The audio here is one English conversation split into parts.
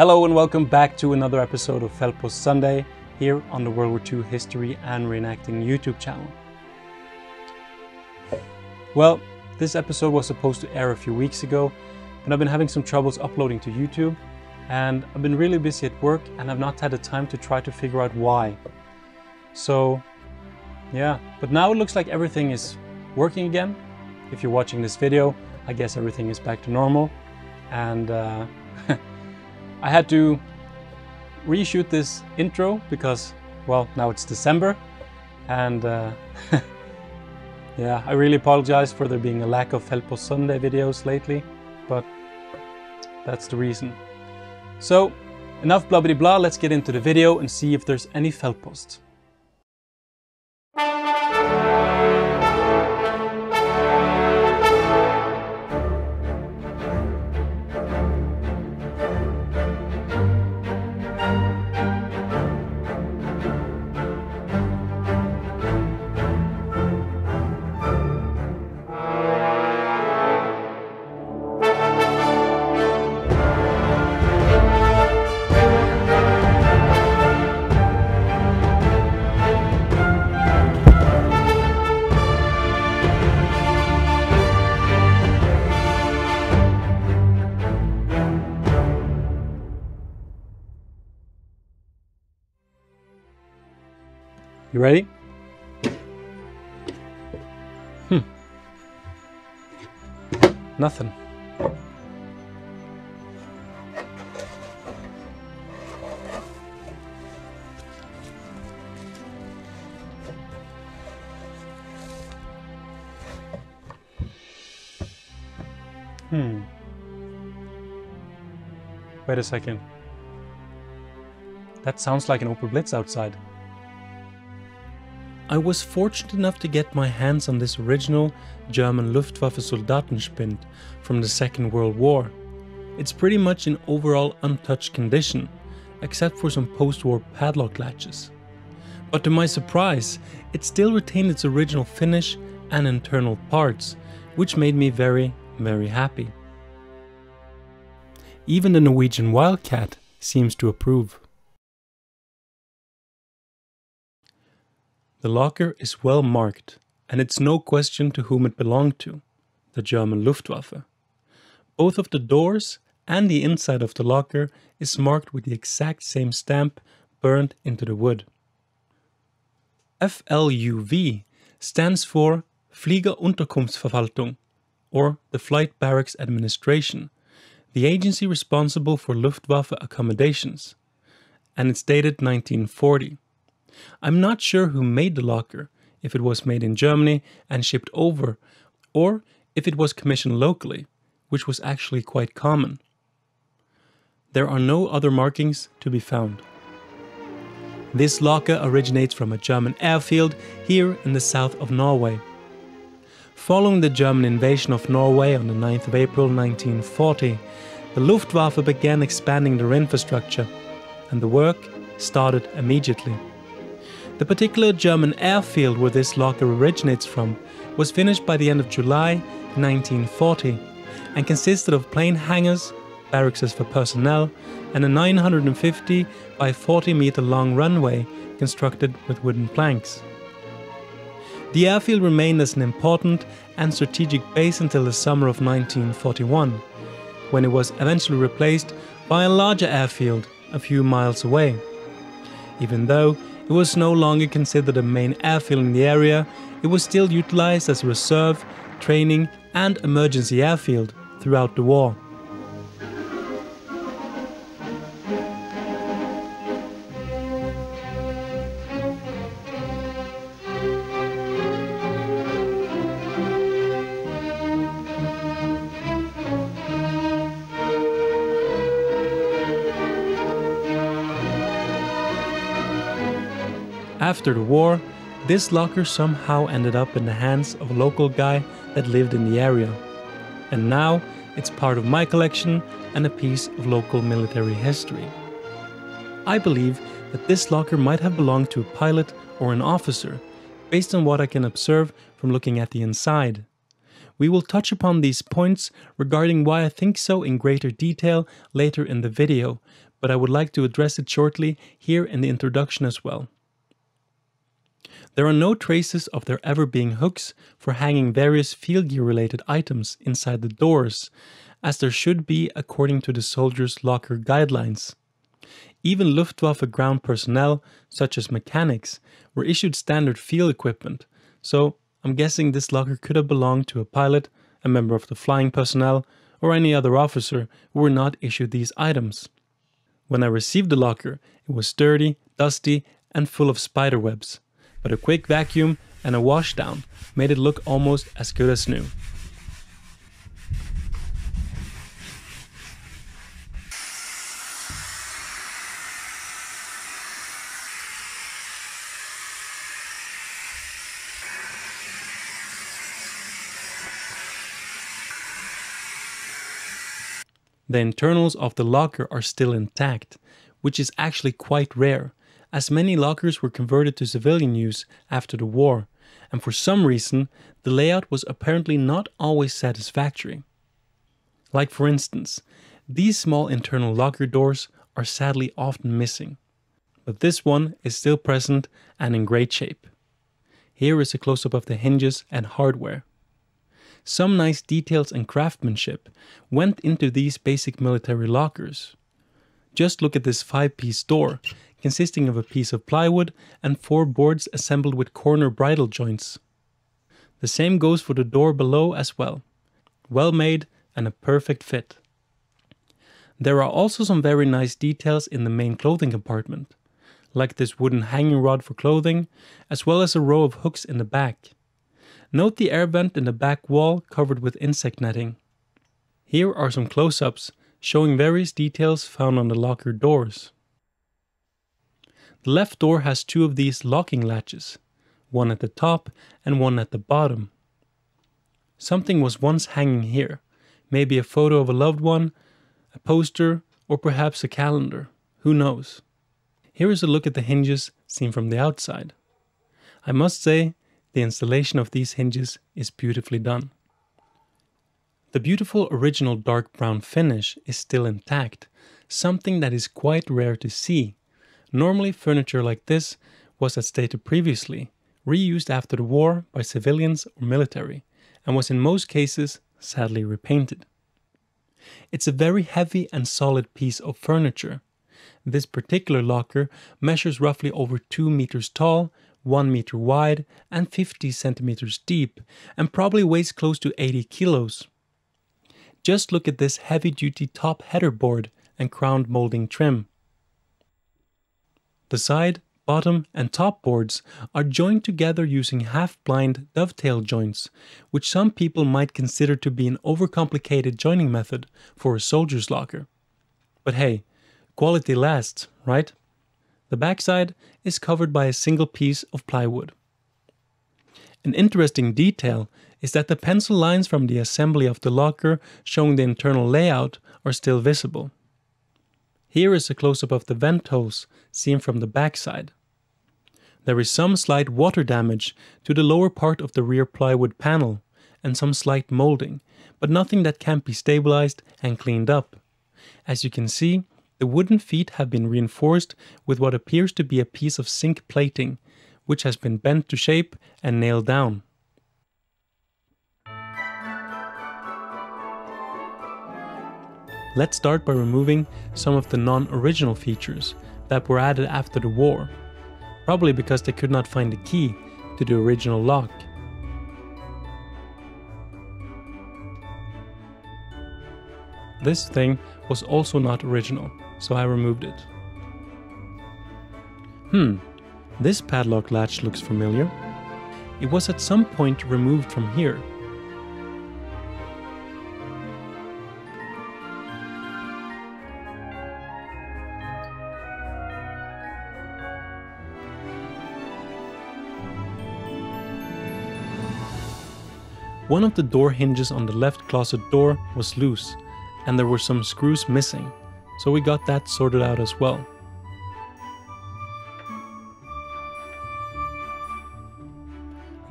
Hello and welcome back to another episode of Feldpost Sunday here on the World War II History and Reenacting YouTube channel. Well, this episode was supposed to air a few weeks ago, but I've been having some troubles uploading to YouTube, and I've been really busy at work and I've not had the time to try to figure out why. So yeah, but now it looks like everything is working again. If you're watching this video, I guess everything is back to normal, and I had to reshoot this intro because, well, now it's December, and yeah, I really apologize for there being a lack of Feldpost Sunday videos lately, but that's the reason. So enough blah blah blah, let's get into the video and see if there's any Feldpost. You ready? Nothing. Wait a second. That sounds like an Opel Blitz outside. I was fortunate enough to get my hands on this original German Luftwaffe Soldatenspind from the Second World War. It's pretty much in overall untouched condition, except for some post-war padlock latches. But to my surprise, it still retained its original finish and internal parts, which made me very, very happy. Even the Norwegian Wildcat seems to approve. The locker is well marked, and it's no question to whom it belonged to, the German Luftwaffe. Both of the doors and the inside of the locker is marked with the exact same stamp burnt into the wood. FLUV stands for Fliegerunterkunftsverwaltung, or the Flight Barracks Administration, the agency responsible for Luftwaffe accommodations, and it's dated 1940. I'm not sure who made the locker, if it was made in Germany and shipped over, or if it was commissioned locally, which was actually quite common. There are no other markings to be found. This locker originates from a German airfield here in the south of Norway. Following the German invasion of Norway on the 9th of April 1940, the Luftwaffe began expanding their infrastructure, and the work started immediately. The particular German airfield where this locker originates from was finished by the end of July 1940 and consisted of plane hangars, barracks for personnel, and a 950 by 40 meter long runway constructed with wooden planks. The airfield remained as an important and strategic base until the summer of 1941, when it was eventually replaced by a larger airfield a few miles away. Even though it was no longer considered a main airfield in the area, it was still utilized as a reserve, training and emergency airfield throughout the war. After the war, this locker somehow ended up in the hands of a local guy that lived in the area. And now it's part of my collection and a piece of local military history. I believe that this locker might have belonged to a pilot or an officer, based on what I can observe from looking at the inside. We will touch upon these points regarding why I think so in greater detail later in the video, but I would like to address it shortly here in the introduction as well. There are no traces of there ever being hooks for hanging various field gear related items inside the doors, as there should be according to the soldiers' locker guidelines. Even Luftwaffe ground personnel, such as mechanics, were issued standard field equipment, so I'm guessing this locker could have belonged to a pilot, a member of the flying personnel, or any other officer who were not issued these items. When I received the locker, it was dirty, dusty, and full of spiderwebs, but a quick vacuum and a wash down made it look almost as good as new. The internals of the locker are still intact, which is actually quite rare, as many lockers were converted to civilian use after the war, and for some reason, the layout was apparently not always satisfactory. Like for instance, these small internal locker doors are sadly often missing, but this one is still present and in great shape. Here is a close-up of the hinges and hardware. Some nice details and craftsmanship went into these basic military lockers. Just look at this 5-piece door, consisting of a piece of plywood and 4 boards assembled with corner bridle joints. The same goes for the door below as well. Well made and a perfect fit. There are also some very nice details in the main clothing compartment, like this wooden hanging rod for clothing, as well as a row of hooks in the back. Note the air vent in the back wall covered with insect netting. Here are some close-ups showing various details found on the locker doors. The left door has 2 of these locking latches, one at the top and one at the bottom. Something was once hanging here, maybe a photo of a loved one, a poster, or perhaps a calendar, who knows. Here is a look at the hinges seen from the outside. I must say, the installation of these hinges is beautifully done. The beautiful original dark brown finish is still intact, something that is quite rare to see. Normally furniture like this was, as stated previously, reused after the war by civilians or military, and was in most cases sadly repainted. It's a very heavy and solid piece of furniture. This particular locker measures roughly over 2 meters tall, 1 meter wide and 50 centimeters deep, and probably weighs close to 80 kilos. Just look at this heavy-duty top header board and crown molding trim. The side, bottom and top boards are joined together using half-blind dovetail joints, which some people might consider to be an overcomplicated joining method for a soldier's locker. But hey, quality lasts, right? The backside is covered by a single piece of plywood. An interesting detail is that the pencil lines from the assembly of the locker showing the internal layout are still visible. Here is a close-up of the vent holes seen from the backside. There is some slight water damage to the lower part of the rear plywood panel and some slight molding, but nothing that can't be stabilized and cleaned up. As you can see, the wooden feet have been reinforced with what appears to be a piece of zinc plating, which has been bent to shape and nailed down. Let's start by removing some of the non-original features that were added after the war, probably because they could not find the key to the original lock. This thing was also not original, so I removed it. This padlock latch looks familiar. It was at some point removed from here. One of the door hinges on the left closet door was loose, and there were some screws missing, so we got that sorted out as well.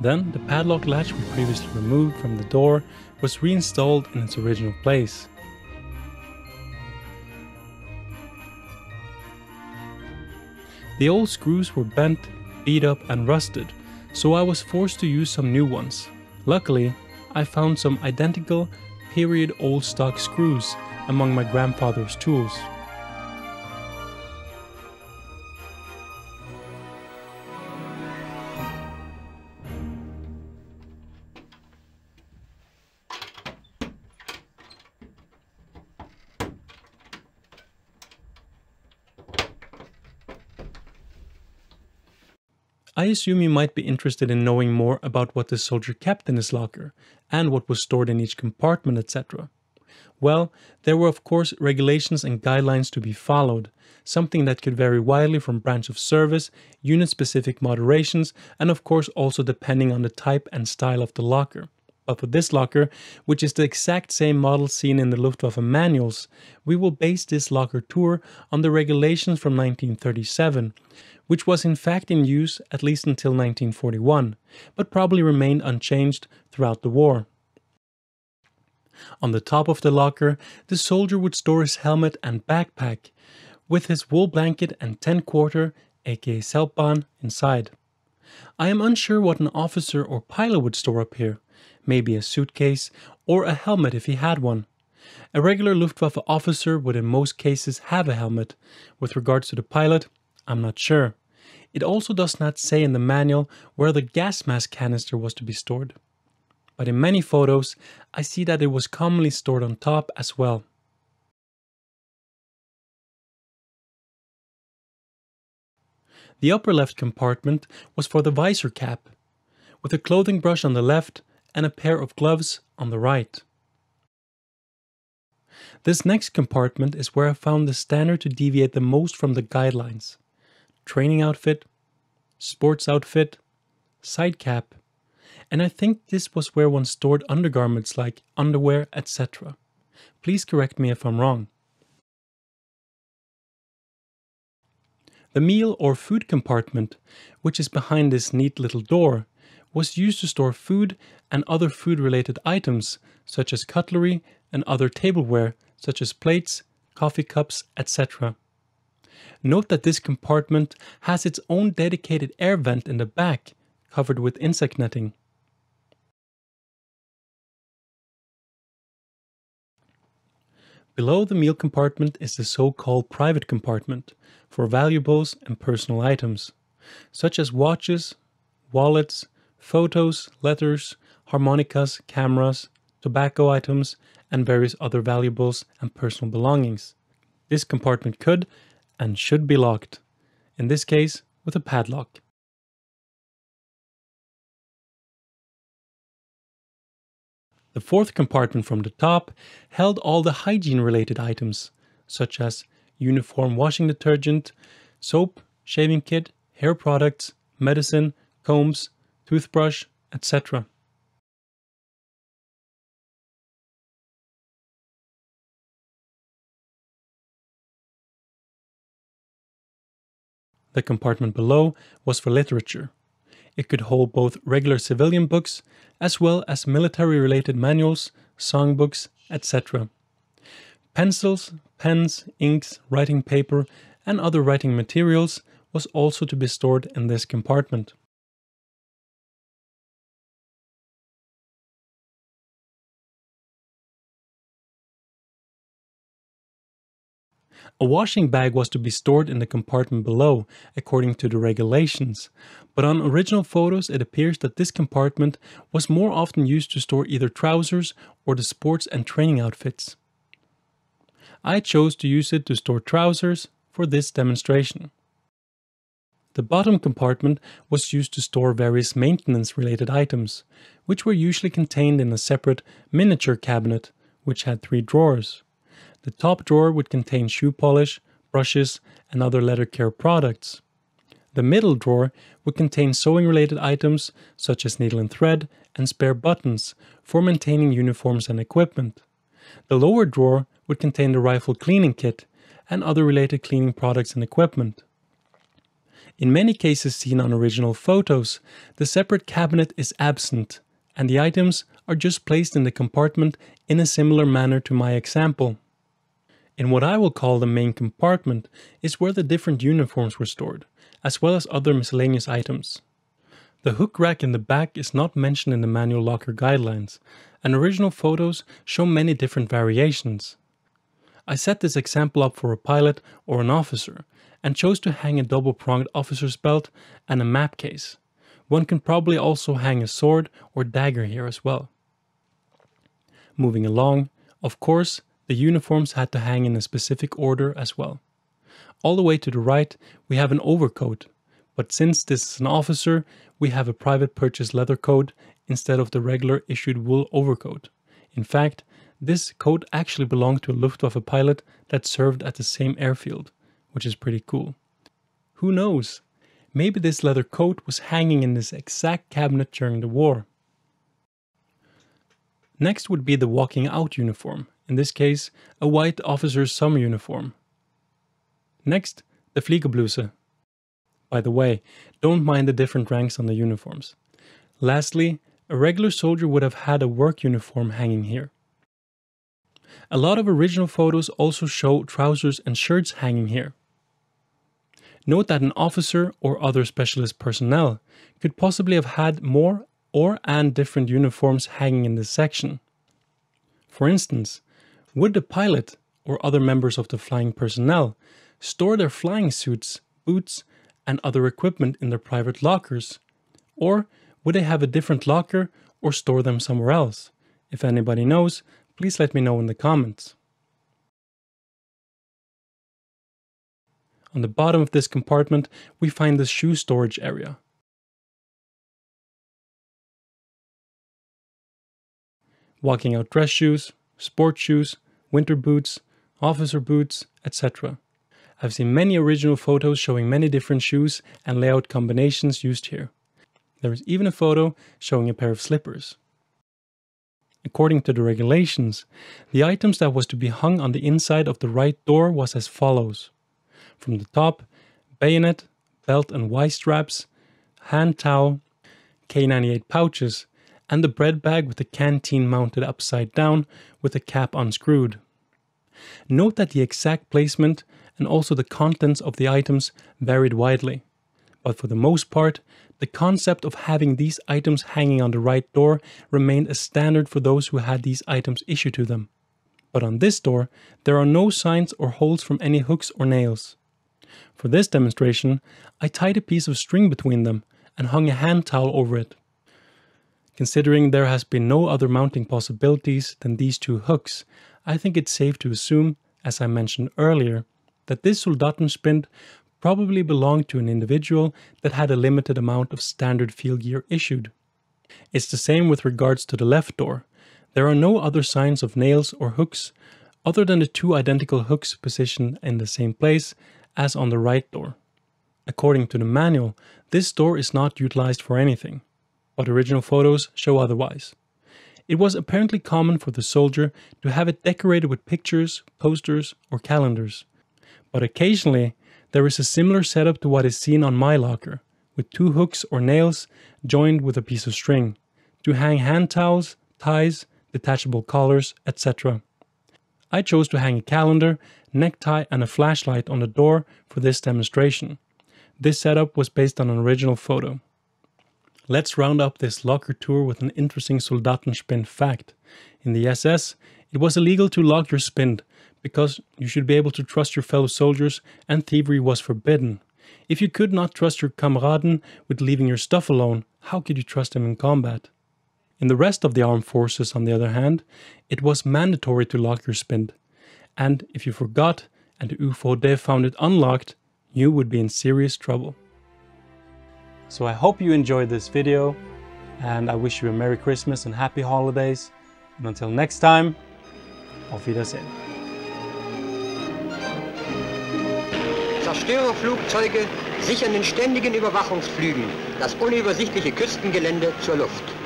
Then the padlock latch we previously removed from the door was reinstalled in its original place. The old screws were bent, beat up and rusted, so I was forced to use some new ones. Luckily, I found some identical period old stock screws among my grandfather's tools. I assume you might be interested in knowing more about what the soldier kept in his locker, and what was stored in each compartment, etc. Well, there were of course regulations and guidelines to be followed, something that could vary widely from branch of service, unit-specific moderations, and of course also depending on the type and style of the locker. But for this locker, which is the exact same model seen in the Luftwaffe manuals, we will base this locker tour on the regulations from 1937, which was in fact in use at least until 1941, but probably remained unchanged throughout the war. On the top of the locker, the soldier would store his helmet and backpack, with his wool blanket and 10-quarter, aka Zeltbahn, inside. I am unsure what an officer or pilot would store up here. Maybe a suitcase, or a helmet if he had one. A regular Luftwaffe officer would in most cases have a helmet. With regards to the pilot, I'm not sure. It also does not say in the manual where the gas mask canister was to be stored. But in many photos, I see that it was commonly stored on top as well. The upper left compartment was for the visor cap, with a clothing brush on the left, and a pair of gloves on the right. This next compartment is where I found the standard to deviate the most from the guidelines. Training outfit, sports outfit, side cap, and I think this was where one stored undergarments like underwear, etc. Please correct me if I'm wrong. The meal or food compartment, which is behind this neat little door, was used to store food and other food-related items, such as cutlery and other tableware, such as plates, coffee cups, etc. Note that this compartment has its own dedicated air vent in the back, covered with insect netting. Below the meal compartment is the so-called private compartment, for valuables and personal items, such as watches, wallets, photos, letters, harmonicas, cameras, tobacco items, and various other valuables and personal belongings. This compartment could and should be locked, in this case with a padlock. The fourth compartment from the top held all the hygiene-related items, such as uniform washing detergent, soap, shaving kit, hair products, medicine, combs, toothbrush, etc. The compartment below was for literature. It could hold both regular civilian books as well as military-related manuals, songbooks, etc. Pencils, pens, inks, writing paper, and other writing materials was also to be stored in this compartment. A washing bag was to be stored in the compartment below, according to the regulations, but on original photos it appears that this compartment was more often used to store either trousers or the sports and training outfits. I chose to use it to store trousers for this demonstration. The bottom compartment was used to store various maintenance-related items, which were usually contained in a separate miniature cabinet, which had 3 drawers. The top drawer would contain shoe polish, brushes, and other leather care products. The middle drawer would contain sewing-related items such as needle and thread and spare buttons for maintaining uniforms and equipment. The lower drawer would contain the rifle cleaning kit and other related cleaning products and equipment. In many cases seen on original photos, the separate cabinet is absent, and the items are just placed in the compartment in a similar manner to my example. In what I will call the main compartment is where the different uniforms were stored, as well as other miscellaneous items. The hook rack in the back is not mentioned in the manual locker guidelines, and original photos show many different variations. I set this example up for a pilot or an officer, and chose to hang a double-pronged officer's belt and a map case. One can probably also hang a sword or dagger here as well. Moving along, of course, the uniforms had to hang in a specific order as well. All the way to the right, we have an overcoat, but since this is an officer, we have a private purchase leather coat instead of the regular issued wool overcoat. In fact, this coat actually belonged to a Luftwaffe pilot that served at the same airfield, which is pretty cool. Who knows? Maybe this leather coat was hanging in this exact cabinet during the war. Next would be the walking out uniform, in this case a white officer's summer uniform. Next, the Fliegebluse. By the way, don't mind the different ranks on the uniforms. Lastly, a regular soldier would have had a work uniform hanging here. A lot of original photos also show trousers and shirts hanging here. Note that an officer or other specialist personnel could possibly have had more and different uniforms hanging in this section. For instance, would the pilot or other members of the flying personnel store their flying suits, boots, and other equipment in their private lockers? Or would they have a different locker or store them somewhere else? If anybody knows, please let me know in the comments. On the bottom of this compartment, we find the shoe storage area. Walking out dress shoes, sports shoes, winter boots, officer boots, etc. I've seen many original photos showing many different shoes and layout combinations used here. There is even a photo showing a pair of slippers. According to the regulations, the items that was to be hung on the inside of the right door was as follows. From the top, bayonet, belt and Y straps, hand towel, K98 pouches, and the bread bag with the canteen mounted upside down with the cap unscrewed. Note that the exact placement and also the contents of the items varied widely, but for the most part, the concept of having these items hanging on the right door remained a standard for those who had these items issued to them. But on this door, there are no signs or holes from any hooks or nails. For this demonstration, I tied a piece of string between them and hung a hand towel over it. Considering there has been no other mounting possibilities than these two hooks, I think it's safe to assume, as I mentioned earlier, that this Soldatenspind probably belonged to an individual that had a limited amount of standard field gear issued. It's the same with regards to the left door. There are no other signs of nails or hooks, other than the two identical hooks positioned in the same place as on the right door. According to the manual, this door is not utilized for anything, but original photos show otherwise. It was apparently common for the soldier to have it decorated with pictures, posters, or calendars. But occasionally, there is a similar setup to what is seen on my locker, with two hooks or nails joined with a piece of string, to hang hand towels, ties, detachable collars, etc. I chose to hang a calendar, necktie and a flashlight on the door for this demonstration. This setup was based on an original photo. Let's round up this locker tour with an interesting Soldatenspind fact. In the SS, it was illegal to lock your spind, because you should be able to trust your fellow soldiers and thievery was forbidden. If you could not trust your kameraden with leaving your stuff alone, how could you trust them in combat? In the rest of the armed forces, on the other hand, it was mandatory to lock your spind. And if you forgot and the UvD found it unlocked, you would be in serious trouble. So I hope you enjoyed this video, and I wish you a Merry Christmas and Happy Holidays. And until next time, auf Wiedersehen. Zerstörerflugzeuge sichern in ständigen Überwachungsflügen das unübersichtliche Küstengelände zur Luft.